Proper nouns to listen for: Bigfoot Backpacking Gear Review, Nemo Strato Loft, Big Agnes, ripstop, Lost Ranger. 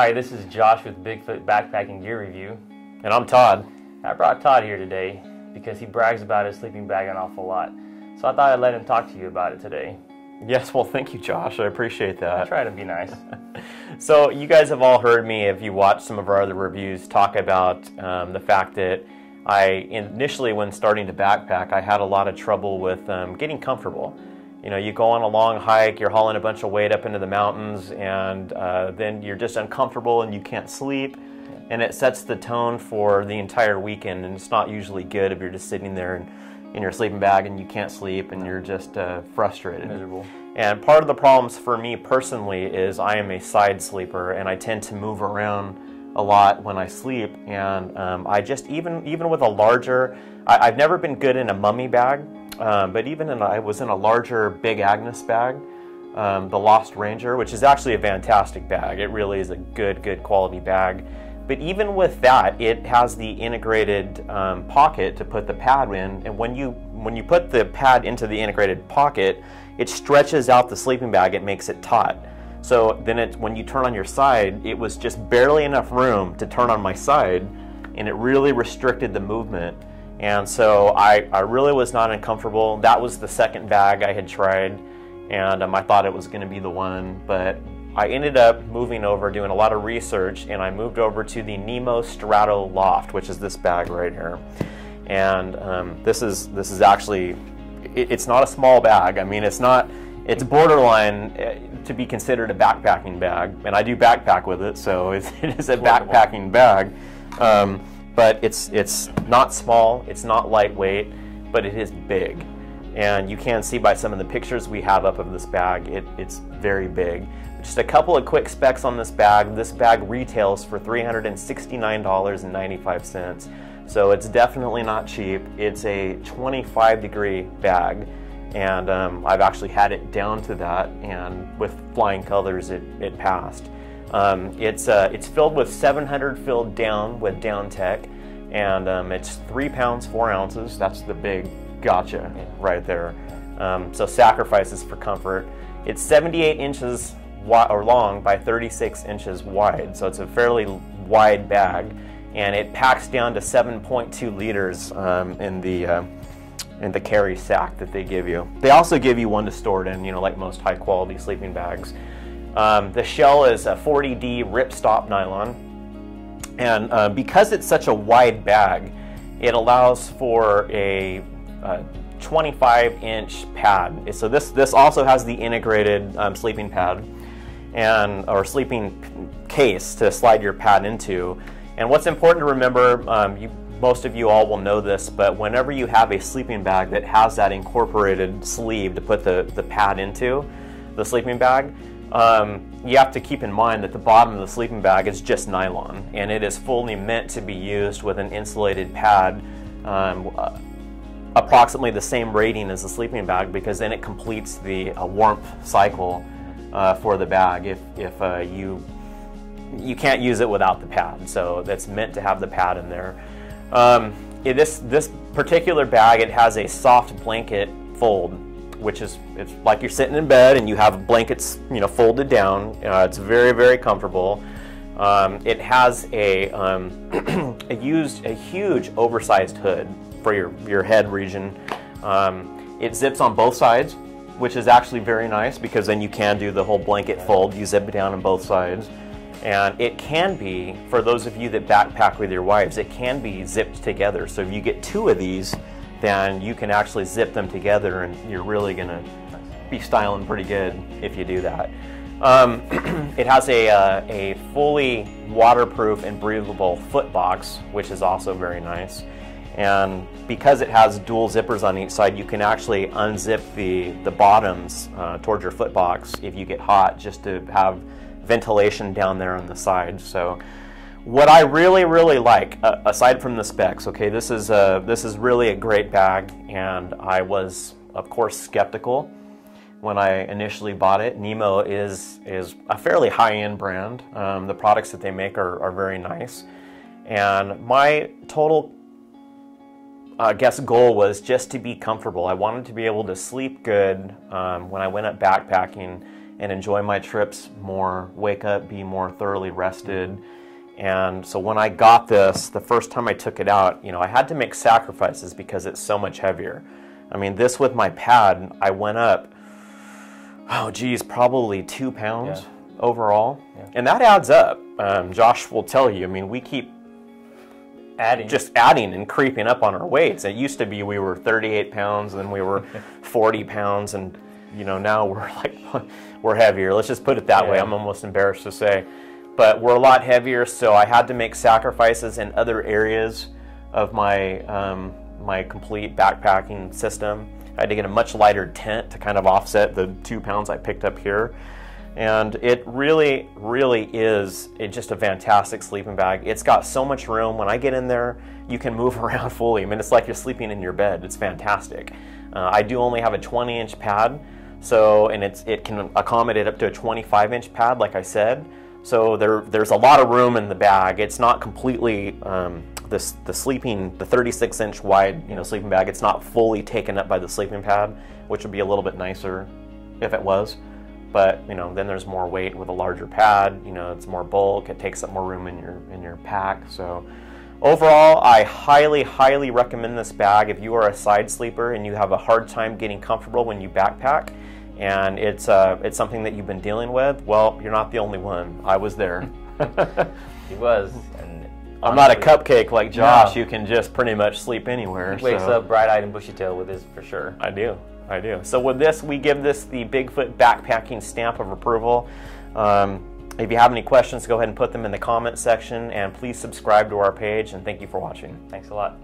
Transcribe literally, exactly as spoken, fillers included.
Hi, this is Josh with Bigfoot Backpacking Gear Review. And I'm Todd. I brought Todd here today because he brags about his sleeping bag an awful lot. So I thought I'd let him talk to you about it today. Yes, well thank you Josh, I appreciate that. I try to be nice. So you guys have all heard me, if you watched some of our other reviews, talk about um, the fact that I initially, when starting to backpack, I had a lot of trouble with um, getting comfortable. You know, you go on a long hike, you're hauling a bunch of weight up into the mountains, and uh, then you're just uncomfortable and you can't sleep, and it sets the tone for the entire weekend, and it's not usually good if you're just sitting there and, in your sleeping bag and you can't sleep and you're just uh, frustrated. Miserable. And part of the problems for me personally is I am a side sleeper, and I tend to move around a lot when I sleep, and um, I just, even even with a larger, I, I've never been good in a mummy bag, um, but even in a, I was in a larger Big Agnes bag, um, the Lost Ranger, which is actually a fantastic bag. It really is a good, good quality bag. But even with that, it has the integrated um, pocket to put the pad in, and when you when you put the pad into the integrated pocket, it stretches out the sleeping bag. It makes it taut. So then it, when you turn on your side, it was just barely enough room to turn on my side, and it really restricted the movement. And so I, I really was not uncomfortable. That was the second bag I had tried, and um, I thought it was going to be the one, but I ended up moving over, doing a lot of research, and I moved over to the Nemo Strato Loft, which is this bag right here. And um, this is this is actually, it, it's not a small bag. I mean, it's not, it's borderline to be considered a backpacking bag, and I do backpack with it, so it's, it is a backpacking bag. Um, but it's it's not small, it's not lightweight, but it is big, and you can see by some of the pictures we have up of this bag, it, it's very big. Just a couple of quick specs on this bag. This bag retails for three hundred sixty-nine dollars and ninety-five cents, so it's definitely not cheap. It's a twenty-five degree bag. And um, I've actually had it down to that, and with flying colors, it, it passed. Um, it's, uh, it's filled with seven hundred filled down with Down Tech, and um, it's three pounds, four ounces. That's the big gotcha right there. Um, so sacrifices for comfort. It's seventy-eight inches wide, or long by thirty-six inches wide, so it's a fairly wide bag, and it packs down to seven point two liters um, in the uh, and the carry sack that they give you. They also give you one to store it in, you know, like most high quality sleeping bags. Um, the shell is a forty D ripstop nylon, and uh, because it's such a wide bag, it allows for a twenty-five inch pad. So this, this also has the integrated um, sleeping pad, and or sleeping case to slide your pad into. And what's important to remember, um, you most of you all will know this, but whenever you have a sleeping bag that has that incorporated sleeve to put the, the pad into the sleeping bag, um, you have to keep in mind that the bottom of the sleeping bag is just nylon, and it is fully meant to be used with an insulated pad, um, uh, approximately the same rating as the sleeping bag, because then it completes the uh, warmth cycle uh, for the bag. If, if uh, you, you can't use it without the pad, so that's meant to have the pad in there. Um, it, this, this particular bag, it has a soft blanket fold, which is, it's like you're sitting in bed and you have blankets, you know, folded down. Uh, it's very, very comfortable. Um, it has a, um, a used, a huge oversized hood for your, your head region. Um, it zips on both sides, which is actually very nice, because then you can do the whole blanket fold. You zip it down on both sides. And it can be, for those of you that backpack with your wives, it can be zipped together. So if you get two of these, then you can actually zip them together, and you're really gonna be styling pretty good if you do that. Um, it has a, uh, a fully waterproof and breathable foot box, which is also very nice. And because it has dual zippers on each side, you can actually unzip the, the bottoms uh, towards your foot box if you get hot, just to have ventilation down there on the side. So what I really, really like, uh, aside from the specs, okay, this is a, this is really a great bag, and I was, of course, skeptical when I initially bought it. Nemo is, is a fairly high-end brand. Um, the products that they make are, are very nice, and my total, I guess, goal was just to be comfortable. I wanted to be able to sleep good um, when I went up backpacking, and enjoy my trips more, wake up, be more thoroughly rested. And so when I got this, the first time I took it out, you know, I had to make sacrifices because it's so much heavier. I mean, this with my pad, I went up, oh geez, probably two pounds yeah. overall. Yeah. And that adds up. Um, Josh will tell you, I mean, we keep adding, just adding and creeping up on our weights. It used to be we were thirty-eight pounds, then we were forty pounds, and you know, now we're like, we're heavier. Let's just put it that yeah. way. I'm almost embarrassed to say. But we're a lot heavier, so I had to make sacrifices in other areas of my um, my complete backpacking system. I had to get a much lighter tent to kind of offset the two pounds I picked up here. And it really, really is it just a fantastic sleeping bag. It's got so much room. When I get in there, you can move around fully. I mean, it's like you're sleeping in your bed. It's fantastic. Uh, I do only have a twenty inch pad, so and it's it can accommodate up to a twenty-five inch pad, like I said. So there, there's a lot of room in the bag. It's not completely um, this the sleeping the thirty-six inch wide you know sleeping bag. It's not fully taken up by the sleeping pad, which would be a little bit nicer if it was. But you know, then there's more weight with a larger pad. You know, it's more bulk. It takes up more room in your in your pack. So overall, I highly, highly recommend this bag if you are a side sleeper and you have a hard time getting comfortable when you backpack. And it's, uh, it's something that you've been dealing with. Well, you're not the only one. I was there. He was. And I'm honestly, not a cupcake like Josh. No. You can just pretty much sleep anywhere. He wakes so. up bright-eyed and bushy-tailed with his for sure. I do. I do. So with this, we give this the Bigfoot Backpacking stamp of approval. Um, if you have any questions, go ahead and put them in the comment section. And please subscribe to our page. And thank you for watching. Thanks a lot.